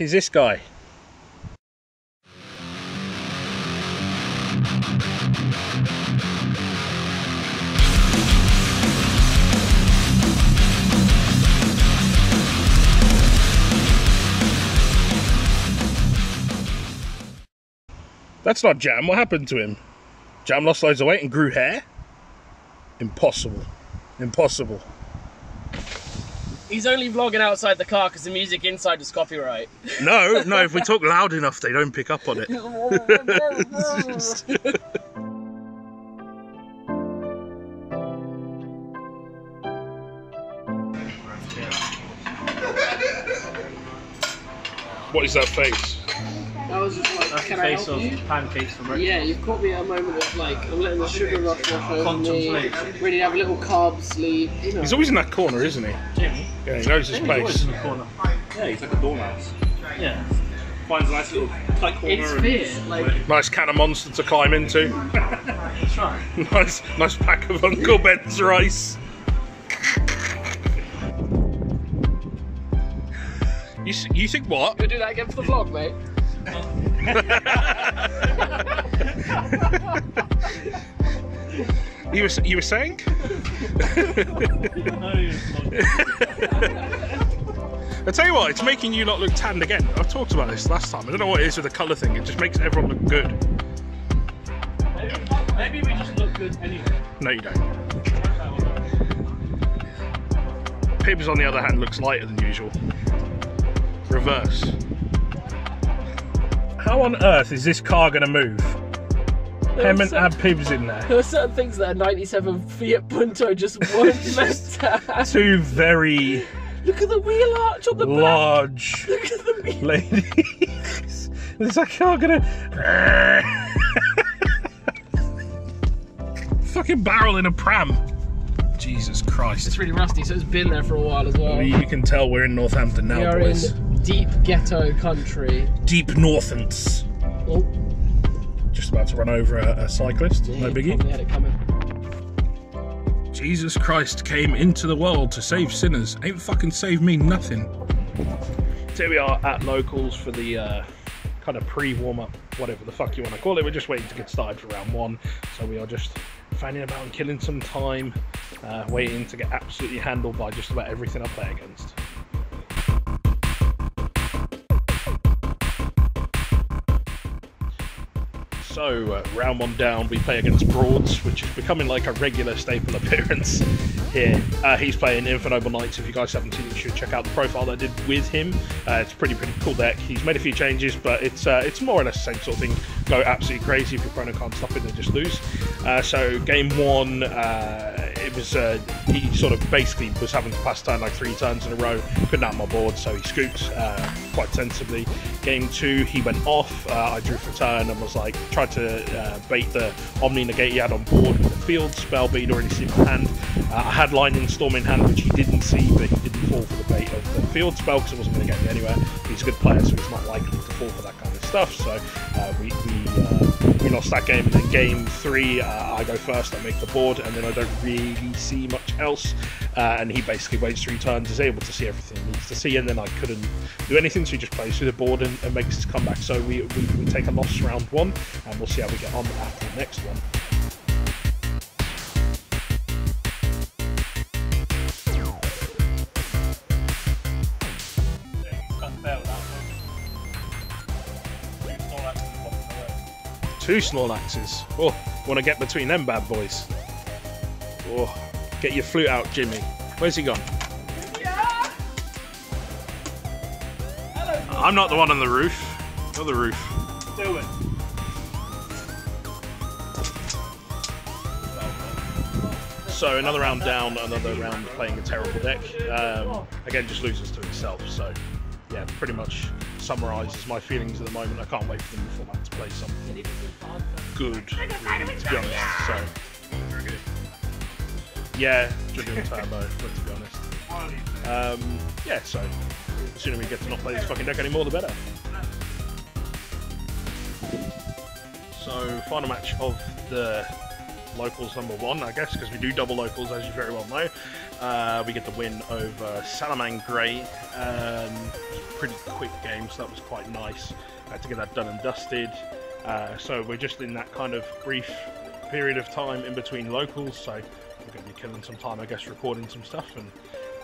is this guy. That's not Jam. What happened to him? Jam lost loads of weight and grew hair? Impossible. Impossible. He's only vlogging outside the car because the music inside is copyright. No, no, if we talk loud enough, they don't pick up on it. What is that face? That was just like, that's the face of pancakes for breakfast. Yeah, you've caught me at a moment of like, I'm letting the sugar rush over me, really have a little carb sleep. You know. He's always in that corner, isn't he? Jimmy? Yeah, he knows his place. He's always in the corner. Yeah, he's like a doormouse. Yeah. Finds a nice little tight corner. It's weird, like... Nice can of Monster to climb into. That's right. Nice pack of Uncle Ben's rice. You think what? You'll do that again for the vlog, mate? You were saying? I tell you what, it's making you lot look tanned again. I've talked about this last time. I don't know what it is with the colour thing. It just makes everyone look good. Maybe we just look good anyway. No, you don't. Pibbs, on the other hand, looks lighter than usual. Reverse. How on earth is this car going to move? Hammond had Pibbs in there. There are certain things that a 97 Fiat Punto just won't mess up. Two very... Look at the wheel arch on the back. Large. Look at the wheel. Ladies. Is that car going to... Fucking barrel in a pram. Jesus Christ. It's really rusty, so it's been there for a while as well. You can tell we're in Northampton now, boys. Deep ghetto country. Deep Northants. Oh. Just about to run over a cyclist, yeah, no biggie. Had it coming. Jesus Christ came into the world to save sinners. Ain't fucking saved me nothing. So here we are at Locals for the kind of pre-warm-up, whatever the fuck you want to call it. We're just waiting to get started for round one. So we are just fanning about and killing some time, waiting to get absolutely handled by just about everything I play against. So round one down, we play against Broads, which is becoming like a regular staple appearance here. He's playing Infernoble Knights. If you guys haven't seen it, you should check out the profile I did with him. It's a pretty cool deck. He's made a few changes, but it's more or less the same sort of thing. Go absolutely crazy if your opponent can't stop it, they just lose. So game one, it was he sort of basically was having to pass turn like 3 turns in a row. Couldn't out my board, so he scooped quite sensibly. Game two, he went off. I drew for a turn and was like trying to bait the Omni Negate he had on board with the field spell, but he'd already seen my hand. I had Lightning Storm in hand, which he didn't see, but he didn't fall for the bait of the field spell because it wasn't going to get me anywhere. He's a good player, so he's not likely to fall for that kind of stuff. So we lost that game. And then game three, I go first, I make the board, and then I don't really see much else. And he basically waits 3 turns, is able to see everything he needs to see, and then I couldn't do anything, so he just plays through the board and makes his comeback. So we take a loss round one, and we'll see how we get on after the next one. Two Snorlaxes. Oh, want to get between them bad boys. Oh, get your flute out, Jimmy. Where's he gone? Yeah. Hello, I'm not the one on the roof. You're the roof. Do it. So another round down, another round playing a terrible deck. Again, just loses to itself. So yeah, pretty much summarises my feelings at the moment. I can't wait for them before I have to play something good, really, to be honest. So, yeah, Dragoon Turbo, to be honest. Yeah, so, the sooner we get to not play this fucking deck anymore, the better. So, final match of the locals number one, I guess, because we do double locals, as you very well know. We get the win over Salamang Grey. Pretty quick game, so that was quite nice to get that done and dusted. So we're just in that kind of brief period of time in between locals, so we're going to be killing some time, I guess, recording some stuff and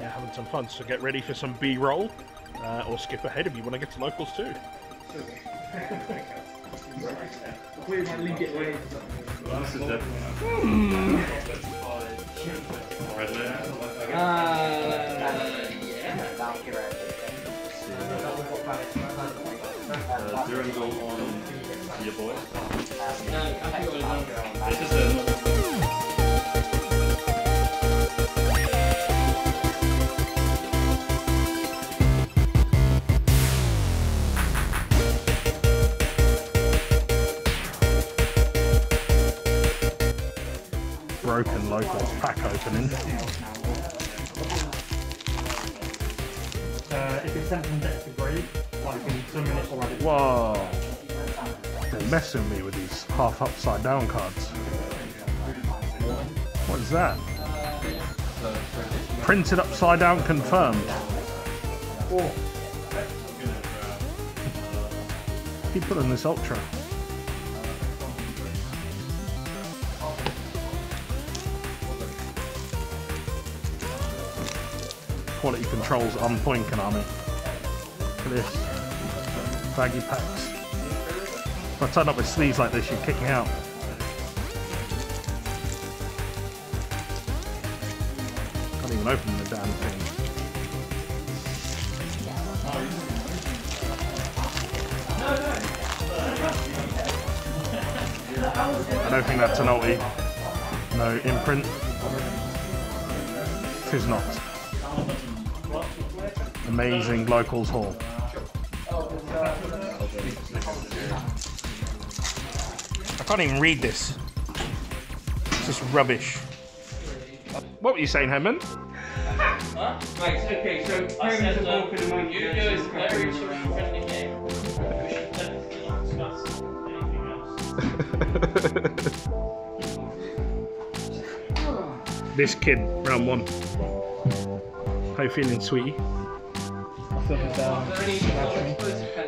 having some fun. So get ready for some B-roll, or skip ahead if you want to get to locals too. Broken local pack opening. If it's sent from deck to grave, like in 2 minutes already. Whoa! They're messing me with these half upside down cards. What is that? Printed upside down confirmed. Keep putting this ultra. Quality controls on point, Konami. Look at this. Baggy packs. If I turn up with sleeves like this, you'd kick me out. Can't even open the damn thing. I don't think that's an ulti. No imprint. Tis not. Amazing locals haul. I can't even read this. It's just rubbish. What were you saying, Hammond? Right, okay, so I said you guys very friendly game. We should definitely discuss anything else. This kid, round one. How you feeling, sweetie?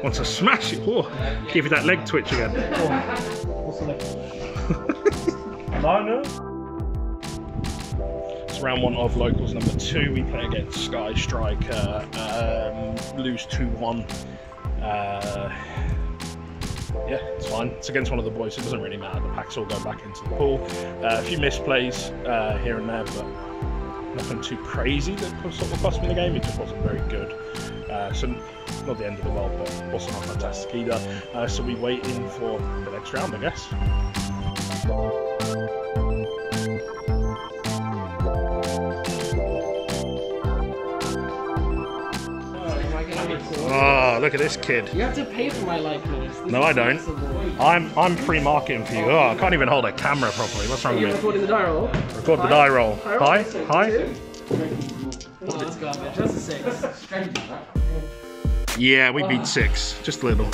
Wants to smash it. Oh, give you that leg twitch again. It's round one of locals number two. We play against Sky Striker. Lose 2-1. Yeah, it's fine. It's against one of the boys, so it doesn't really matter. The packs all go back into the pool. A few misplays here and there, but nothing too crazy that sort of cost me the game. It just wasn't very good. So not the end of the world, but also not fantastic either. So we wait in for the next round, I guess. Oh, look at this kid. You have to pay for my likeness. No, I don't. I'm free marketing for you. Oh, I can't even hold a camera properly. What's wrong with me? Recording the die roll. Record the die roll. Hi. Hi. Oh, that's garbage. That's a six. Yeah, we beat six. Just a little.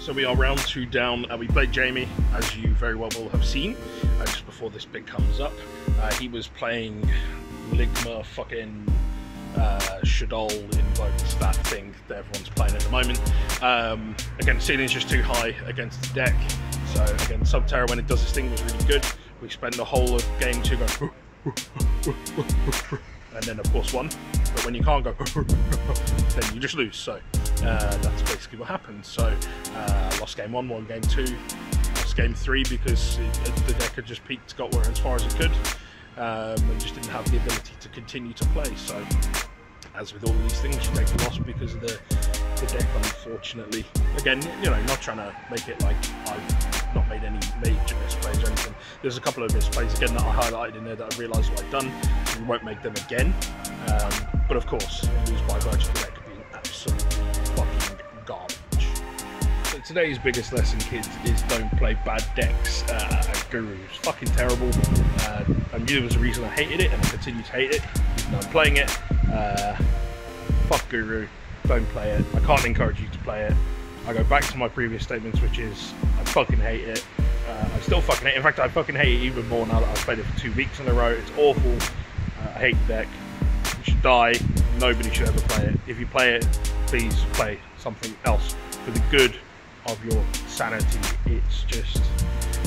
So we are round two down. We played Jamie, as you very well will have seen, just before this bit comes up. He was playing Ligma fucking Shadol invokes, that thing that everyone's playing at the moment. Again, ceiling's just too high against the deck. So again, Subterra, when it does this thing, was really good. We spend the whole of game two going and then of course won. But when you can't go then you just lose. So that's basically what happened. So lost game one, won game two, lost game three because the deck had just peaked, got as far as it could. And just didn't have the ability to continue to play. So, as with all of these things, you take the loss because of the deck, unfortunately. Again, you know, not trying to make it like I've not made any major misplays or anything. There's a couple of misplays, again, that I highlighted in there that I realised what I've done. So we won't make them again. But of course, lose by virtue of the deck being absolutely fucking garbage. So today's biggest lesson, kids, is don't play bad decks at Guru. It's fucking terrible. I knew there was a reason I hated it, and I continue to hate it, even though I'm playing it. Fuck Guru, don't play it. I can't encourage you to play it. I go back to my previous statements, which is I fucking hate it. I Still fucking hate it. In fact, I fucking hate it even more now that I've played it for 2 weeks in a row. It's awful. I hate the deck. It should die. Nobody should ever play it. If you play it, please play something else for the good of your sanity. It's just,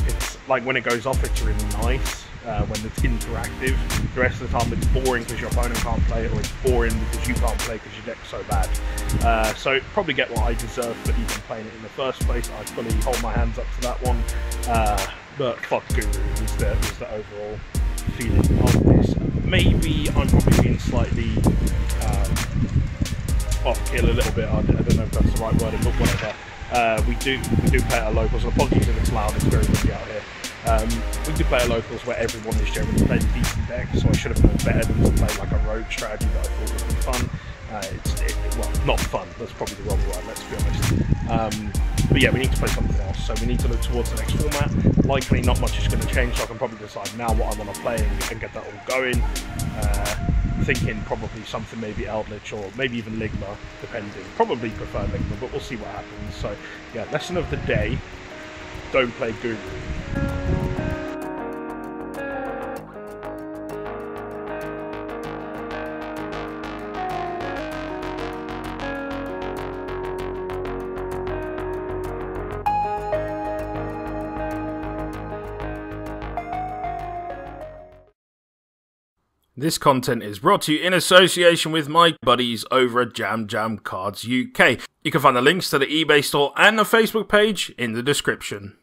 it's like when it goes off, it's really nice when it's interactive. The rest of the time, it's boring because your opponent can't play it, or it's boring because you can't play because your deck's so bad. So probably get what I deserve for even playing it in the first place. I fully hold my hands up to that one. But fuck Guru is the overall feeling of this. Maybe I'm probably being slightly off kill a little bit. I don't know if that's the right word, but whatever. We do play at locals. Apologies if it's loud, it's very windy out here. We do play at locals where everyone is generally playing decent decks, so I should have known better than to play like a rogue strategy that I thought would be fun. Well, not fun, that's probably the wrong word, let's be honest. But yeah, we need to play something else, so we need to look towards the next format. Likely not much is going to change, so I can probably decide now what I want to play and get that all going. Thinking probably something maybe Eldlitch or maybe even Ligma, depending. Probably prefer Ligma, but we'll see what happens. So yeah, lesson of the day, don't play Guru. This content is brought to you in association with my buddies over at Jam Jam Cards UK. You can find the links to the eBay store and the Facebook page in the description.